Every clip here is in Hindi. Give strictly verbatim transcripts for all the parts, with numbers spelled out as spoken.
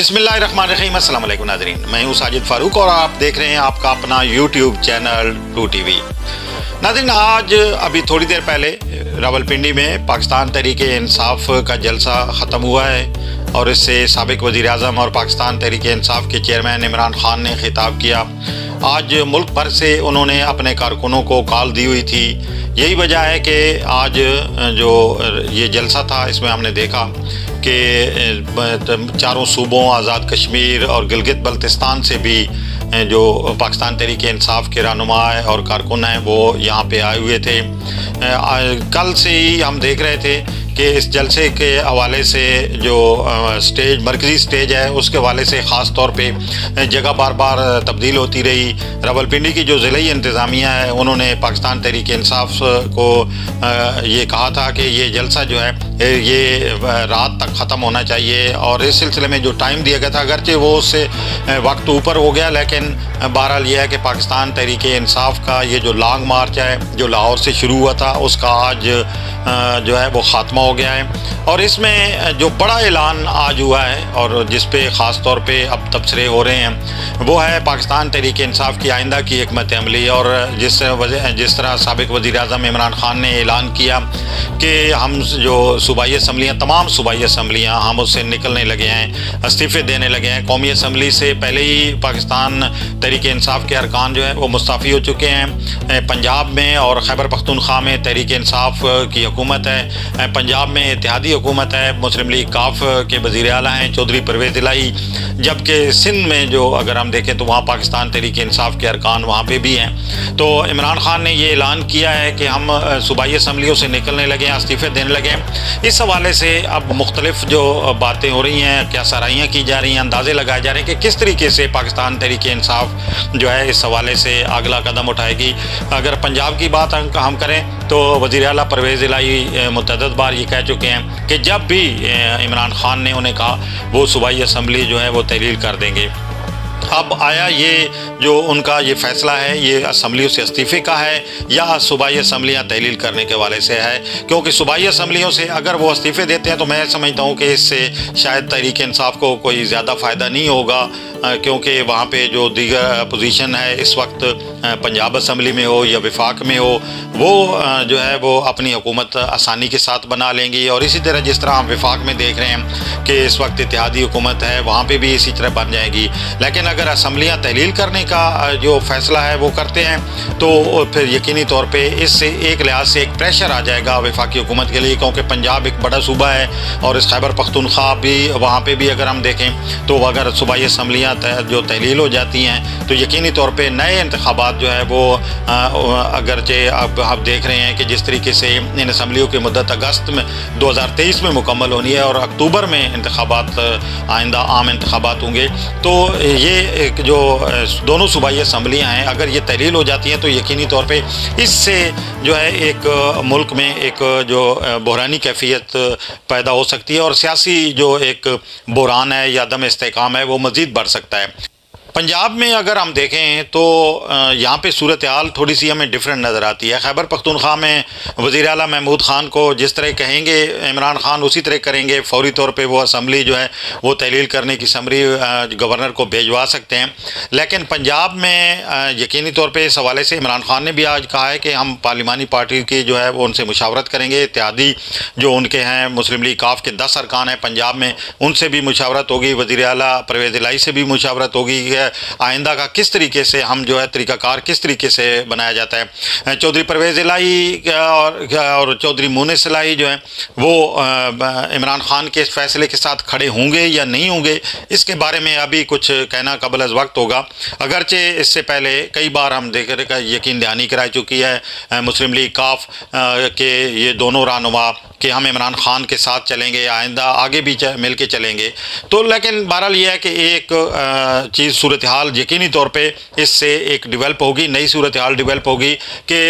बिस्मिल्लाहिर्रहमानिर्रहीम, अस्सलाम वालेकुम नाज़रीन। मैं हूं साजिद फारूक और आप देख रहे हैं आपका अपना यूट्यूब चैनल टू टीवी। नाज़रीन, आज अभी थोड़ी देर पहले रावलपिंडी में पाकिस्तान तहरीक-ए-इंसाफ का जलसा ख़त्म हुआ है और इससे साबिक़ वज़ीर-ए-आज़म और पाकिस्तान तहरीक-ए-इंसाफ के चेयरमैन इमरान खान ने खिताब किया। आज मुल्क भर से उन्होंने अपने कारकुनों को कॉल दी हुई थी। यही वजह है कि आज जो ये जलसा था इसमें हमने देखा कि चारों सूबों आज़ाद कश्मीर और गिलगित बल्तिस्तान से भी जो पाकिस्तान तहरीक-ए-इंसाफ के रहनुमा और कारकुन हैं वो यहाँ पे आए हुए थे। कल से ही हम देख रहे थे कि इस जलसे के हवाले से जो स्टेज मरकज़ी स्टेज है उसके हवाले से ख़ास तौर पे जगह बार बार तब्दील होती रही। रावलपिंडी की जो ज़िलई इंतज़ामिया है उन्होंने पाकिस्तान तहरीक-ए-इंसाफ को ये कहा था कि ये जलसा जो है ये रात तक ख़त्म होना चाहिए और इस सिलसिले में जो टाइम दिया गया था अगरचे वो उससे वक्त ऊपर हो गया, लेकिन बहरहाल यह है कि पाकिस्तान तहरीक-ए-इंसाफ का ये जो लॉन्ग मार्च है जो लाहौर से शुरू हुआ था उसका आज जो है वो ख़ात्मा हो गया है। और इसमें जो बड़ा ऐलान आज हुआ है और जिस पे ख़ास तौर पे अब तबसरे हो रहे हैं वो है पाकिस्तान तहरीक-ए-इंसाफ की आइंदा की हिकमत अमली। और जिस जिस तरह साबिक़ वज़ीर-ए-आज़म इमरान ख़ान ने ऐलान किया कि हम जो सूबाई असम्बलियाँ तमाम सूबाई असम्बलियाँ हम उससे निकलने लगे हैं, इस्तीफ़े देने लगे हैं। कौमी असम्बली से पहले ही पाकिस्तान तहरीक-ए-इंसाफ के अरकान जो है वो मुस्ताफ़ी हो चुके हैं। पंजाब में और खैबर पख्तूनख्वा में तहरीक-ए-इंसाफ की हुकूमत है, पंजाब में इत्तेहादी हुकूमत है, मुस्लिम लीग काफ के वज़ीर आला हैं चौधरी परवेज़ इलाही। जबकि सिंध में जो अगर हम देखें तो वहाँ पाकिस्तान तहरीक-ए-इंसाफ के अरकान वहाँ पे भी हैं। तो इमरान ख़ान ने ये ऐलान किया है कि हम सूबाई असम्बलियों से निकलने लगे हैं, इस्तीफ़े देने लगे हैं। इस हवाले से अब मुख्तलिफ जो बातें हो रही हैं, क्या सराहियाँ की जा रही हैं, अंदाजे लगाए जा रहे हैं कि किस तरीके से पाकिस्तान तहरीक-ए-इंसाफ जो है इस हवाले से अगला कदम उठाएगी। अगर पंजाब की बात हम करें तो वज़ीर आला परवेज़ इलाही मुतअद्दिद बार ये कह चुके हैं कि जब भी इमरान खान ने उन्हें कहा वो सूबाई असम्बली जो है वो तहलील कर देंगे। अब आया ये जो उनका ये फ़ैसला है ये असम्बलियों से इस्तीफ़े का है या सूबाई असम्बलियाँ तहलील करने के वाले से है, क्योंकि सूबाई असम्बलियों से अगर वो इस्तीफ़े देते हैं तो मैं समझता हूँ कि इससे शायद तहरीक-ए-इंसाफ को कोई ज़्यादा फ़ायदा नहीं होगा, क्योंकि वहाँ पे जो दीगर पोजीशन है इस वक्त पंजाब असम्बली में हो या विफाक में हो वो जो है वो अपनी हुकूमत आसानी के साथ बना लेंगी। और इसी तरह जिस तरह हम विफाक में देख रहे हैं कि इस वक्त इत्तेहादी हुकूमत है वहाँ पे भी इसी तरह बन जाएगी। लेकिन अगर असम्बलियाँ तहलील करने का जो फ़ैसला है वो करते हैं तो फिर यकीनी तौर पर इससे एक लिहाज से एक प्रेशर आ जाएगा विफाकी हुकूमत के लिए, क्योंकि पंजाब एक बड़ा सूबा है और इस खैबर पख्तूनख्वा भी वहाँ पर भी अगर हम देखें तो अगर सूबाई असम्बलियाँ जो तहलील हो जाती हैं तो यकीनी तौर पे नए इंतखाबात जो है वो अगरचे अब आप देख रहे हैं कि जिस तरीके से इन असम्बलियों की मुद्दत अगस्त में दो हज़ार तेईस में मुकम्मल होनी है और अक्टूबर में इंतखाबात आइंदा आम इंतखाबात होंगे, तो ये जो दोनों सूबाई असम्बलियाँ हैं अगर ये तहलील हो जाती हैं तो यकीनी तौर पर इससे जो है एक मुल्क में एक जो बहरानी कैफियत पैदा हो सकती है और सियासी जो एक बहरान है या अदम इस्तेहकाम है वो मज़ीद बढ़ सकती है सकता है। पंजाब में अगर हम देखें तो यहाँ पे सूरत हाल थोड़ी सी हमें डिफरेंट नज़र आती है। खैबर पख्तूनख्वा में वज़ीर आला महमूद ख़ान को जिस तरह कहेंगे इमरान ख़ान उसी तरह करेंगे, फौरी तौर पे वो असम्बली जो है वो तहलील करने की समरी गवर्नर को भेजवा सकते हैं। लेकिन पंजाब में यकीनी तौर पे इस हवाले से इमरान ख़ान ने भी आज कहा है कि हम पार्लिमानी पार्टी की जो है वो उनसे मुशावरत करेंगे। इत्यादि जो उनके हैं मुस्लिम लीग काफ के दस अरकान हैं पंजाब में, उनसे भी मुशावरत होगी, वज़ीर आला परवेज़ इलाही से भी मुशावरत होगी, आइंदा का किस तरीके से हम जो है तरीकाकार किस तरीके से बनाया जाता है। चौधरी परवेज इलाही और और चौधरी मोनिस इलाही जो है वो इमरान खान के फैसले के साथ खड़े होंगे या नहीं होंगे इसके बारे में अभी कुछ कहना कबल अज़ वक्त होगा। अगरचे इससे पहले कई बार हम देख रहे यकीन दहानी कराई चुकी है मुस्लिम लीग काफ के ये दोनों रहनुमा कि हम इमरान खान के साथ चलेंगे, आइंदा आगे भी मिल के चलेंगे। तो लेकिन बहरहाल यह है कि एक चीज़ सूरत हाल यकीनी तौर पे इससे एक डेवलप होगी, नई सूरत हाल डेवलप होगी कि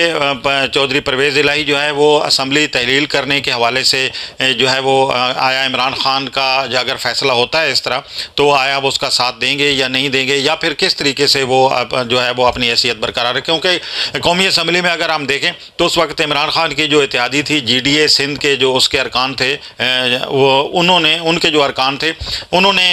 चौधरी परवेज़ इलाही जो है वो असम्बली तहलील करने के हवाले से जो है वो आया इमरान ख़ान का अगर फ़ैसला होता है इस तरह तो आया वो उसका साथ देंगे या नहीं देंगे, या फिर किस तरीके से वो जो है वो अपनी हैसियत बरकरार रखें। क्योंकि कौमी असम्बली में अगर हम देखें तो उस वक्त इमरान ख़ान की जो इत्तेहादी थी जी डी ए सिंध के जो उसके अरकान थे वो उन्होंने उनके जो अरकान थे उन्होंने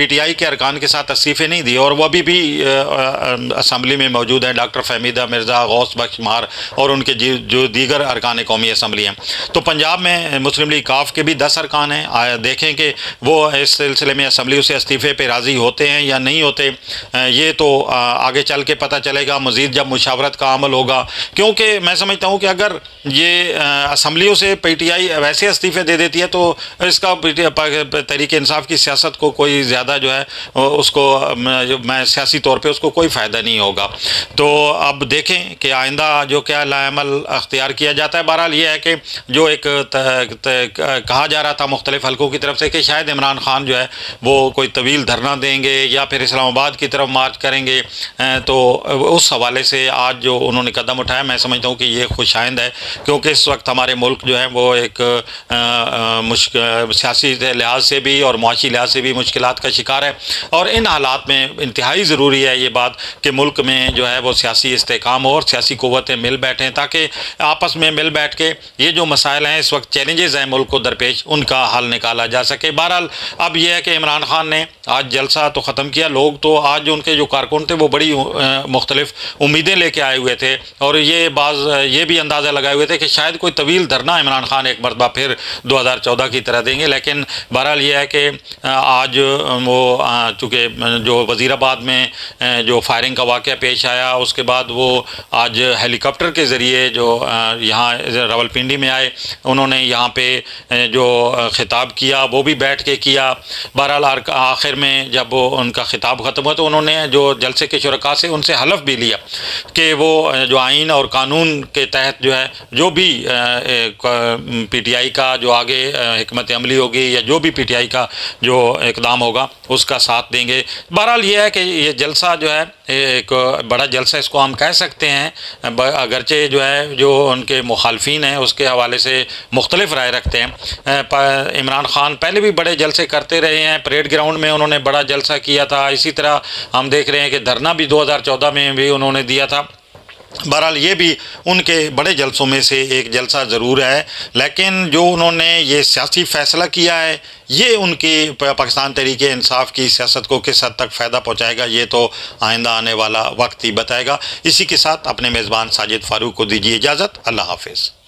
पीटीआई के अरकान के साथ तस्तीफ़े नहीं दी और वह अभी भी असम्बली में मौजूद हैं, डॉक्टर फहमीदा मिर्ज़ा, गौस बख्श माहर और उनके जो दीगर अरकान कौमी असम्बली हैं। तो पंजाब में मुस्लिम लीग काफ के भी दस अरकान हैं, देखें कि वो इस सिलसिले में असम्बली से इस्तीफ़े पर राज़ी होते हैं या नहीं होते, ये तो आगे चल के पता चलेगा मज़ीद जब मुशावरत का अमल होगा। क्योंकि मैं समझता हूँ कि अगर ये असम्बलियों से पी टी आई वैसे इस्तीफ़े दे देती है तो इसका तहरीक-ए- इंसाफ की सियासत को कोई ज़्यादा जो है उसको मैं सियासी तौर पे उसको कोई फ़ायदा नहीं होगा। तो अब देखें कि आइंदा जो क्या लाएमल अख्तियार किया जाता है। बहरहाल ये है कि जो एक त, त, कहा जा रहा था मुख्तलिफ हलकों की तरफ से कि शायद इमरान खान जो है वो कोई तवील धरना देंगे या फिर इस्लामाबाद की तरफ मार्च करेंगे, तो उस हवाले से आज जो उन्होंने कदम उठाया मैं समझता हूँ कि ये खुशाइंद है, क्योंकि इस वक्त हमारे मुल्क जो है वो एक मुश्किल सियासी लिहाज से भी और मुआशी लिहाज से भी मुश्किलात का शिकार है और इन हालात में इंतहाई ज़रूरी है ये बात कि मुल्क में जो है वो सियासी इस्तेकाम हो और सियासी कुव्वतें मिल बैठें ताकि आपस में मिल बैठ के ये जो मसाइल हैं इस वक्त चैलेंजेज़ हैं मुल्क को दरपेश उनका हल निकाला जा सके। बहरहाल अब यह है कि इमरान खान ने आज जलसा तो ख़त्म किया, लोग तो आज जो उनके जो कारकुन थे वो बड़ी मुख्तलिफ उम्मीदें लेके आए हुए थे और ये बाज ये भी अंदाज़ा लगाए हुए थे कि शायद कोई तवील धरना इमरान खान एक मरतबा फिर दो हज़ार चौदह की तरह देंगे, लेकिन बहरहाल यह है कि आज वो चूँकि जो वज़ीराबाद में जो फायरिंग का वाक़या पेश आया उसके बाद वो आज हेलीकॉप्टर के ज़रिए जो यहाँ रावलपिंडी में आए उन्होंने यहाँ पे जो खिताब किया वो भी बैठ के किया। बहरहाल आखिर में जब वो उनका खिताब ख़त्म हुआ तो उन्होंने जो जलसे के शुरका से उनसे हलफ भी लिया कि वो जो आइन और कानून के तहत जो है जो भी पी टी आई का जो आगे हिकमत अमली होगी या जो भी पी टी आई का जो इकदाम होगा उसका साथ देंगे। बहरहाल ये है कि ये जलसा जो है एक बड़ा जलसा इसको हम कह सकते हैं, अगरचे जो है जो उनके मुखालफीन हैं उसके हवाले से मुख्तलिफ राय रखते हैं। इमरान खान पहले भी बड़े जलसे करते रहे हैं, परेड ग्राउंड में उन्होंने बड़ा जलसा किया था, इसी तरह हम देख रहे हैं कि धरना भी दो हज़ार चौदह में भी उन्होंने दिया था। बहरहाल ये भी उनके बड़े जलसों में से एक जलसा ज़रूर है, लेकिन जो उन्होंने ये सियासी फ़ैसला किया है ये उनकी पाकिस्तान तहरीके इंसाफ की सियासत को किस हद तक फ़ायदा पहुँचाएगा ये तो आइंदा आने वाला वक्त ही बताएगा। इसी के साथ अपने मेज़बान साजिद फारूक को दीजिए इजाज़त, अल्लाह हाफिज़।